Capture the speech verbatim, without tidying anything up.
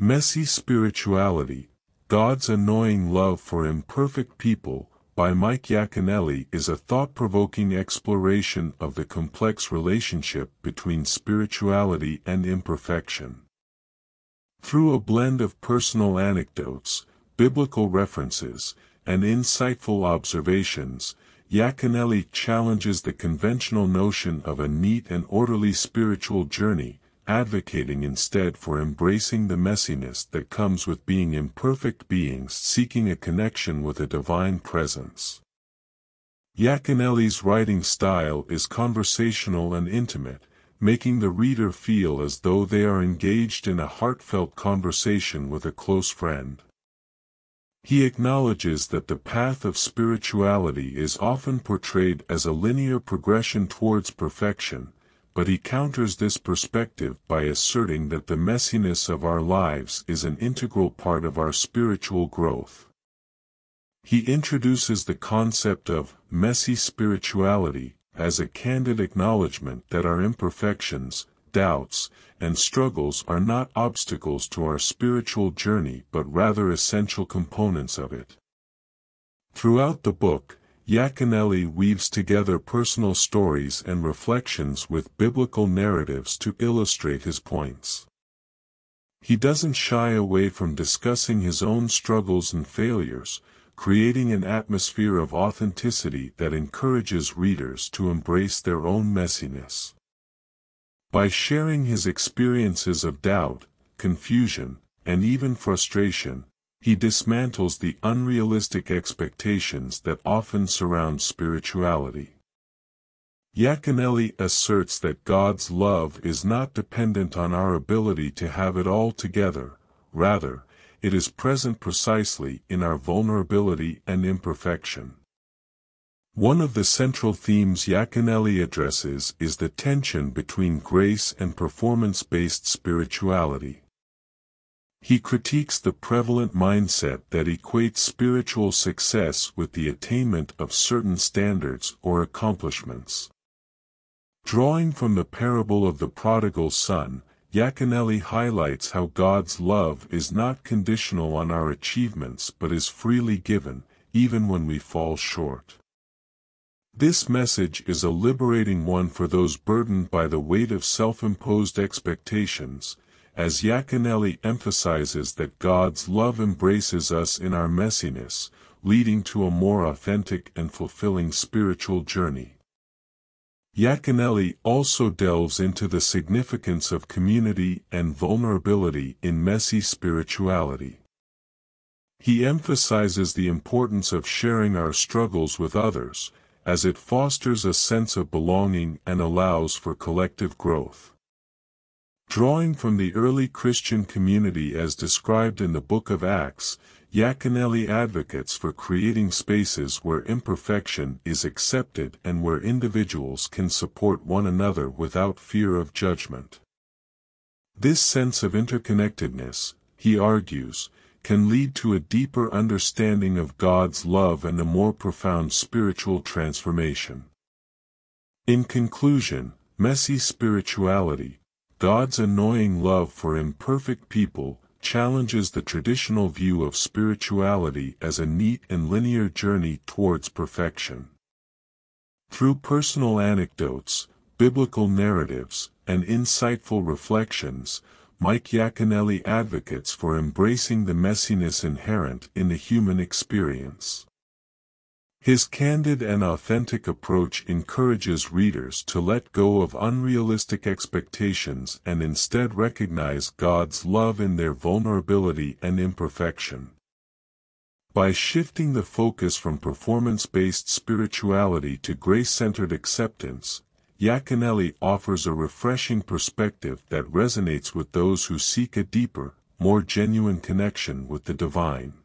Messy Spirituality, God's Annoying Love for Imperfect People, by Mike Yaconelli, is a thought-provoking exploration of the complex relationship between spirituality and imperfection. Through a blend of personal anecdotes, biblical references, and insightful observations, Yaconelli challenges the conventional notion of a neat and orderly spiritual journey, advocating instead for embracing the messiness that comes with being imperfect beings seeking a connection with a divine presence. Yaconelli's writing style is conversational and intimate, making the reader feel as though they are engaged in a heartfelt conversation with a close friend. He acknowledges that the path of spirituality is often portrayed as a linear progression towards perfection, but he counters this perspective by asserting that the messiness of our lives is an integral part of our spiritual growth. He introduces the concept of messy spirituality as a candid acknowledgement that our imperfections, doubts, and struggles are not obstacles to our spiritual journey but rather essential components of it. Throughout the book, Yaconelli weaves together personal stories and reflections with biblical narratives to illustrate his points. He doesn't shy away from discussing his own struggles and failures, creating an atmosphere of authenticity that encourages readers to embrace their own messiness. By sharing his experiences of doubt, confusion, and even frustration, he dismantles the unrealistic expectations that often surround spirituality. Yaconelli asserts that God's love is not dependent on our ability to have it all together, rather, it is present precisely in our vulnerability and imperfection. One of the central themes Yaconelli addresses is the tension between grace and performance-based spirituality. He critiques the prevalent mindset that equates spiritual success with the attainment of certain standards or accomplishments. Drawing from the parable of the prodigal son, Yaconelli highlights how God's love is not conditional on our achievements but is freely given, even when we fall short. This message is a liberating one for those burdened by the weight of self-imposed expectations, as Yaconelli emphasizes that God's love embraces us in our messiness, leading to a more authentic and fulfilling spiritual journey. Yaconelli also delves into the significance of community and vulnerability in messy spirituality. He emphasizes the importance of sharing our struggles with others, as it fosters a sense of belonging and allows for collective growth. Drawing from the early Christian community as described in the Book of Acts, Yaconelli advocates for creating spaces where imperfection is accepted and where individuals can support one another without fear of judgment. This sense of interconnectedness, he argues, can lead to a deeper understanding of God's love and a more profound spiritual transformation. In conclusion, Messy Spirituality, God's Annoying Love for Imperfect People, challenges the traditional view of spirituality as a neat and linear journey towards perfection. Through personal anecdotes, biblical narratives, and insightful reflections, Mike Yaconelli advocates for embracing the messiness inherent in the human experience. His candid and authentic approach encourages readers to let go of unrealistic expectations and instead recognize God's love in their vulnerability and imperfection. By shifting the focus from performance-based spirituality to grace-centered acceptance, Yaconelli offers a refreshing perspective that resonates with those who seek a deeper, more genuine connection with the divine.